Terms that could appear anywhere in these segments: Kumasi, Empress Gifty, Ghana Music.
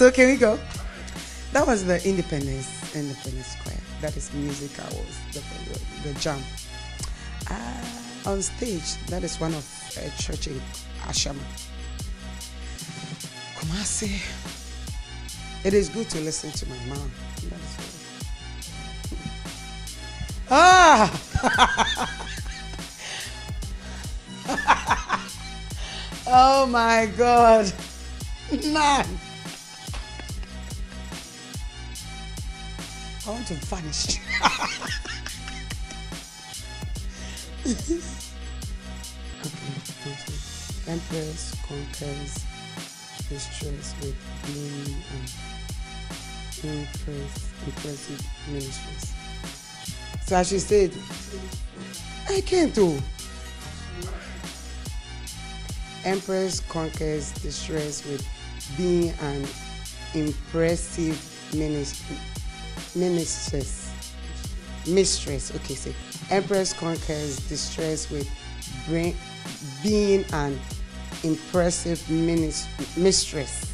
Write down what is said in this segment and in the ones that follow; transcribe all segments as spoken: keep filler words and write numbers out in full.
So can we go? That was the Independence Independence Square. That is music hours, the, the, the jam. Uh, on stage, that is one of a uh, church in Ashama. Kumasi. It is good to listen to my mom. That's right. Ah! Oh my God, man! I want to vanish. Okay, Empress conquers distress with being and impressive ministries. So as she said, I can't do. Empress conquers distress with being an impressive ministry, mistress. Mistress, okay, say. Empress conquers distress with bring, being an impressive minis, mistress.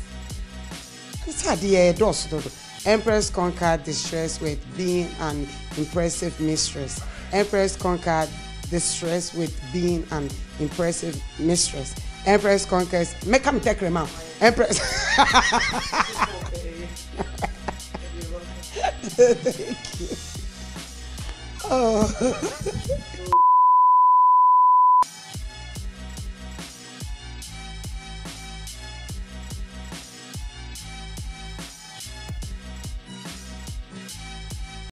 Empress conquered distress with being an impressive mistress. Empress conquered distress with being an impressive mistress. Empress conquers. Make him take him out. Empress. Thank you. Oh.